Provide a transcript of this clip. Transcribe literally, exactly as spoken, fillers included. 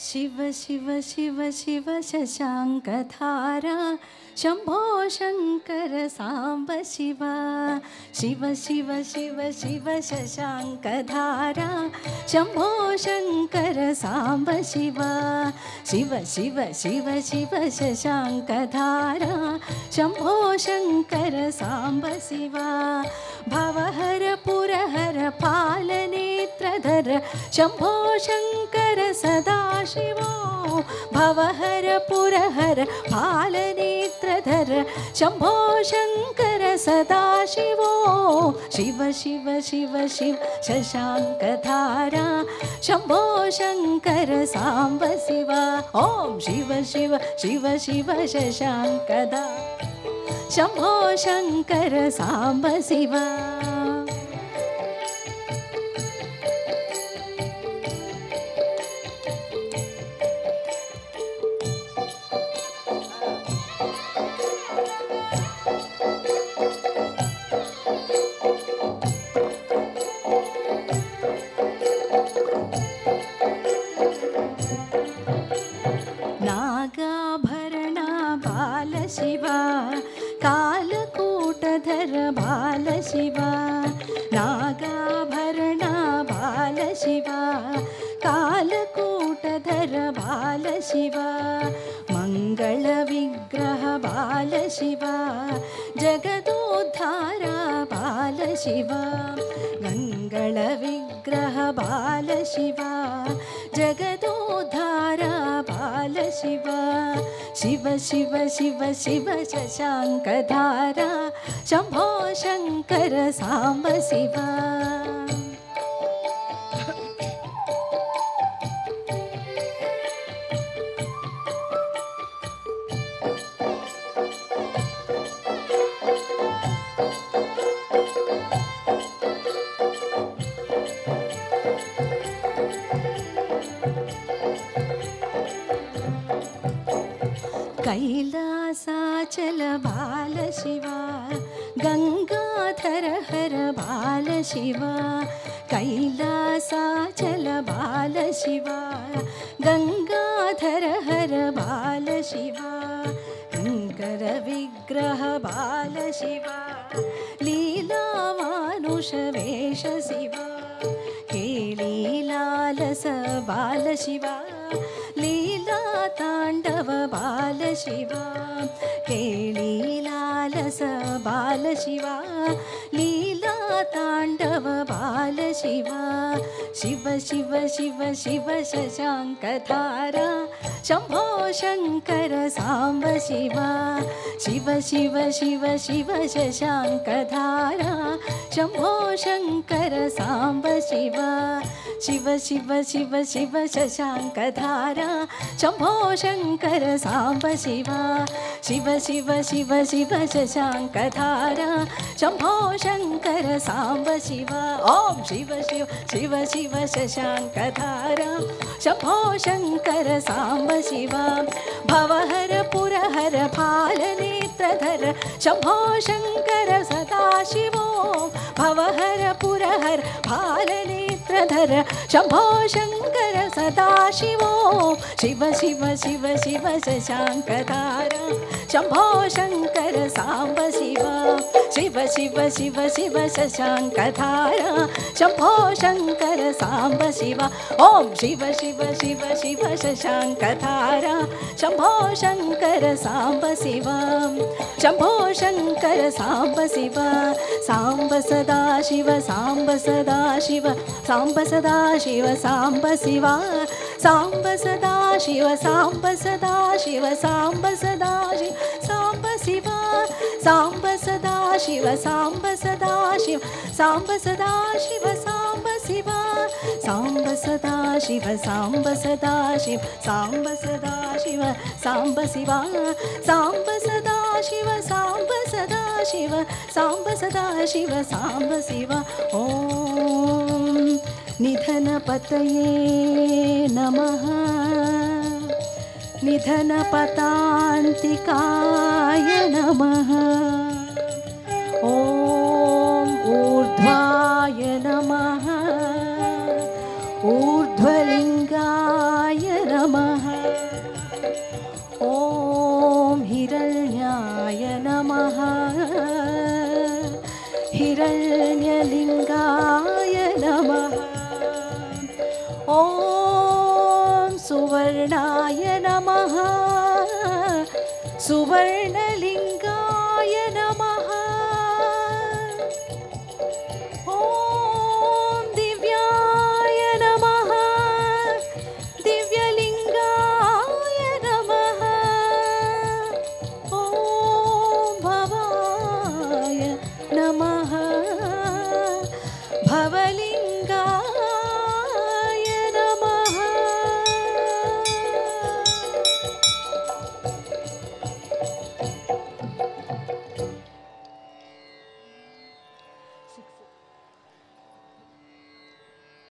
शिव शिव शिव शिव शशाङ्कधारा शम्भो शङ्कर साम्ब शिव शिव शिव शिव शिव शशाङ्कधारा शम्भो शङ्कर साम्ब शिव शिव शिव शिव शिव शशाङ्कधारा शम्भो शङ्कर साम्ब शिव भवहर पुरहर पालनेत्रधर शम्भो शङ्कर सदा शिवो भवहर पुरहर पालनेत्रधर शम्भो शङ्कर सदा शिवो शिव शिव शिव शिव शशाङ्कधारा शम्भो शङ्कर साम्ब शिव ॐ शिव शिव शिव शिव शशाङ्कदा शम्भो शङ्कर साम्ब शिव शिवा नागाभरणा बाल शिवा कालकूटधर बाल शिवा मंगल विग्रह बाल शिवा जगदोद्धारा बाल शिवा मंगल विग्रह बाल शिवा जगदोद्धारा बाल शिवा शिव शिव शिव शिव शशाङ्कधारा शम्भो शङ्कर साम्ब शिव कैलासाचल बाल शिवा गंगाधर हर बाल शिवा कैलासाचल बाल शिवा गंगाधर हर बाल शिवा शंकर विग्रह बाल शिवा लीला मानुष वेश शिवा केलीलालस बाल शिवा लीला तांडव बाल शिवा केलीलालस बाल शिवा लीला तांडव बाल शिवा शिव शिव शिव शिव शशाङ्कधारा शम्भो शङ्कर साम्ब शिवा शिव शिव शिव शिव शशाङ्कधारा शम्भो शङ्कर साम्ब शिवा शिव शिव शिव शिव शशाङ्कधारा शम्भो शङ्कर साम्ब शिवा शिव शिव शिव शिव शशाङ्कधारा शम्भो शङ्कर साम्ब शिवा ॐ शिव शिव शिव शिव शशाङ्कधारा शम्भो शङ्कर साम्ब शिवा भवहर पुरहर फालनेत्रधर शम्भो शङ्कर सदा शिवो भवहर पुरहर फालने धर शम्भो शङ्कर सदा शिवो शिव शिव शिव शिव शशाङ्कधारा शम्भो शङ्कर साम्ब शिवा शिव शिव शिव शिव शशाङ्कधारा शम्भो शङ्कर साम्ब शिवा ॐ शिव शिव शिव शिव शशाङ्कधारा शम्भो शङ्कर साम्ब शिवा शम्भो शङ्कर साम्ब शिवा साम्ब सदा शिव साम्ब सदा शिव साम्ब सदा शिव साम्ब शिवा साम्ब सदा शिव साम्ब सदा शिव साम्ब सदा शिव साम्ब शिवा साम्ब सदा शिव साम्ब सदा शिव साम्ब सदा शिव साम्ब शिवा साम्ब सदा शिव साम्ब सदा शिव साम्ब सदा शिव साम्ब शिवा साम्ब सदा शिव साम्ब सदा शिव साम्ब सदा शिव साम्ब शिवा ॐ निधनपतये नमः निधनपतान्तिकाय नमः ॐ ऊर्ध्वाय नमः ऊर्ध्वलिङ्गाय नमः। नमः। ओम हिरण्याय नमः। हिरण्यलिंगाय नमः। ओम सुवर्णाय नमः। सुवर्ण